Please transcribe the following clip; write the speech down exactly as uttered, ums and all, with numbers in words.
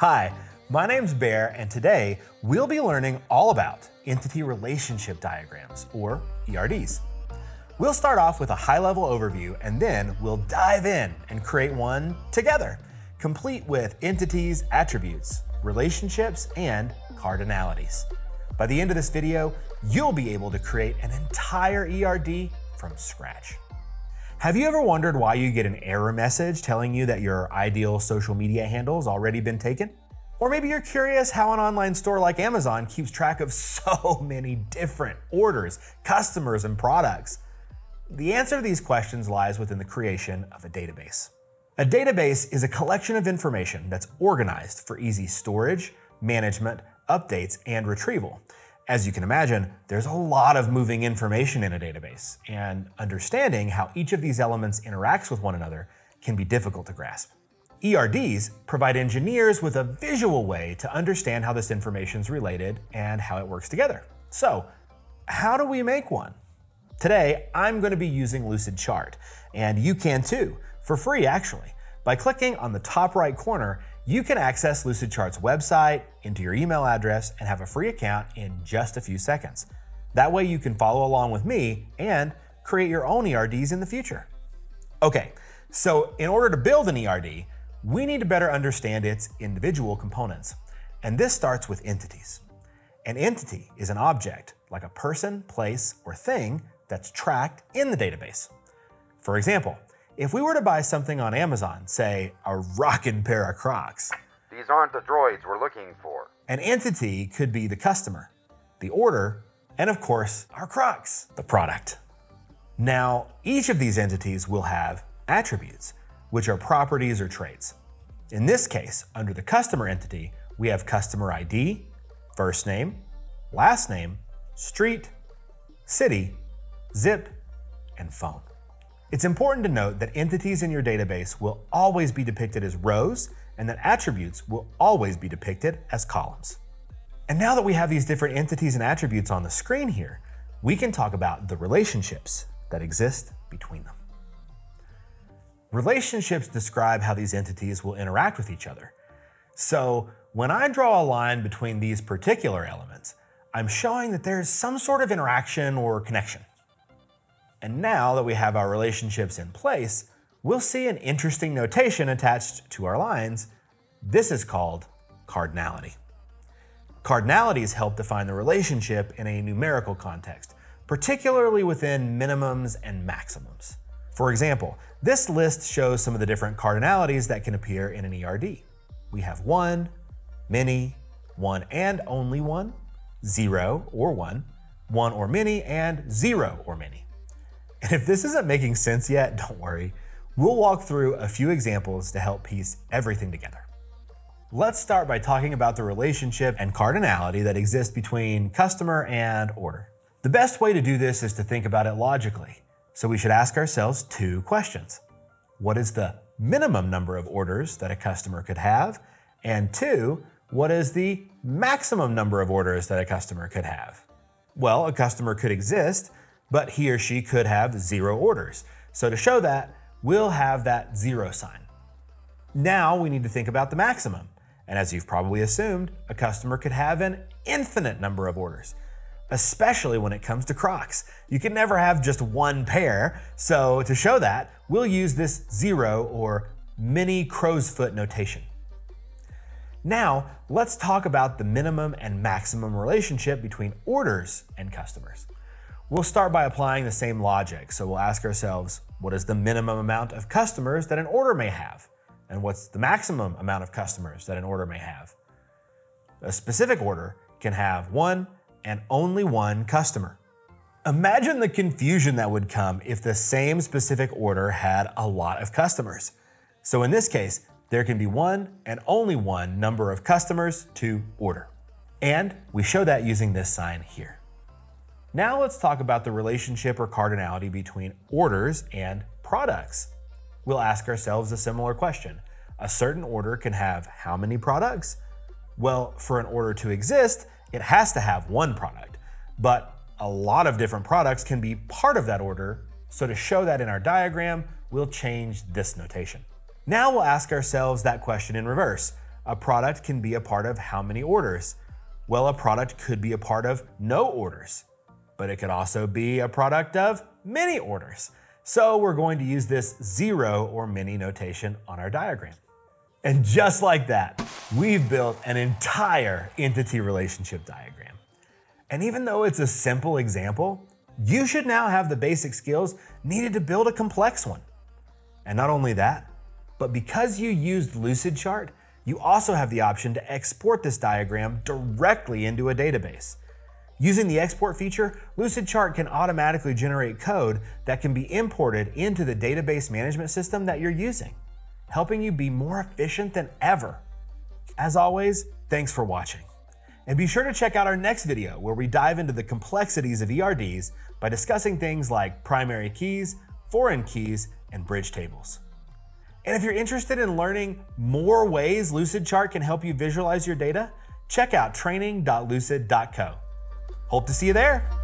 Hi, my name's Bear, and today we'll be learning all about Entity Relationship Diagrams, or E R Ds. We'll start off with a high-level overview, and then we'll dive in and create one together, complete with entities, attributes, relationships, and cardinalities. By the end of this video, you'll be able to create an entire E R D from scratch. Have you ever wondered why you get an error message telling you that your ideal social media handle's already been taken? Or maybe you're curious how an online store like Amazon keeps track of so many different orders, customers, and products. The answer to these questions lies within the creation of a database. A database is a collection of information that's organized for easy storage, management, updates, and retrieval. As you can imagine, there's a lot of moving information in a database, and understanding how each of these elements interacts with one another can be difficult to grasp. E R Ds provide engineers with a visual way to understand how this information is related and how it works together. So, how do we make one? Today, I'm going to be using Lucidchart, and you can too, for free actually. By clicking on the top right corner, you can access Lucidchart's website, enter your email address, and have a free account in just a few seconds. That way you can follow along with me and create your own E R Ds in the future. Okay, so in order to build an E R D, we need to better understand its individual components. And this starts with entities. An entity is an object, like a person, place, or thing that's tracked in the database. For example, if we were to buy something on Amazon, say a rockin' pair of Crocs, these aren't the droids we're looking for. An entity could be the customer, the order, and of course, our Crocs, the product. Now, each of these entities will have attributes, which are properties or traits. In this case, under the customer entity, we have customer I D, first name, last name, street, city, zip, and phone. It's important to note that entities in your database will always be depicted as rows, and that attributes will always be depicted as columns. And now that we have these different entities and attributes on the screen here, we can talk about the relationships that exist between them. Relationships describe how these entities will interact with each other. So when I draw a line between these particular elements, I'm showing that there's some sort of interaction or connection. And now that we have our relationships in place, we'll see an interesting notation attached to our lines. This is called cardinality. Cardinalities help define the relationship in a numerical context, particularly within minimums and maximums. For example, this list shows some of the different cardinalities that can appear in an E R D. We have one, many, one and only one, zero or one, one or many, and zero or many. And if this isn't making sense yet, don't worry. We'll walk through a few examples to help piece everything together. Let's start by talking about the relationship and cardinality that exists between customer and order. The best way to do this is to think about it logically. So we should ask ourselves two questions. What is the minimum number of orders that a customer could have? And two, what is the maximum number of orders that a customer could have? Well, a customer could exist, but he or she could have zero orders. So to show that, we'll have that zero sign. Now we need to think about the maximum. And as you've probably assumed, a customer could have an infinite number of orders, especially when it comes to Crocs. You can never have just one pair. So to show that, we'll use this zero or mini crow's foot notation. Now let's talk about the minimum and maximum relationship between orders and customers. We'll start by applying the same logic. So we'll ask ourselves, what is the minimum amount of customers that an order may have? And what's the maximum amount of customers that an order may have? A specific order can have one and only one customer. Imagine the confusion that would come if the same specific order had a lot of customers. So in this case, there can be one and only one number of customers to order. And we show that using this sign here. Now let's talk about the relationship or cardinality between orders and products. We'll ask ourselves a similar question. A certain order can have how many products? Well, for an order to exist, it has to have one product, but a lot of different products can be part of that order. So to show that in our diagram, we'll change this notation. Now we'll ask ourselves that question in reverse. A product can be a part of how many orders? Well, a product could be a part of no orders, but it could also be a product of many orders. So we're going to use this zero or many notation on our diagram. And just like that, we've built an entire entity relationship diagram. And even though it's a simple example, you should now have the basic skills needed to build a complex one. And not only that, but because you used Lucidchart, you also have the option to export this diagram directly into a database. Using the export feature, Lucidchart can automatically generate code that can be imported into the database management system that you're using, helping you be more efficient than ever. As always, thanks for watching. And be sure to check out our next video where we dive into the complexities of E R Ds by discussing things like primary keys, foreign keys, and bridge tables. And if you're interested in learning more ways Lucidchart can help you visualize your data, check out training dot lucid dot co. Hope to see you there.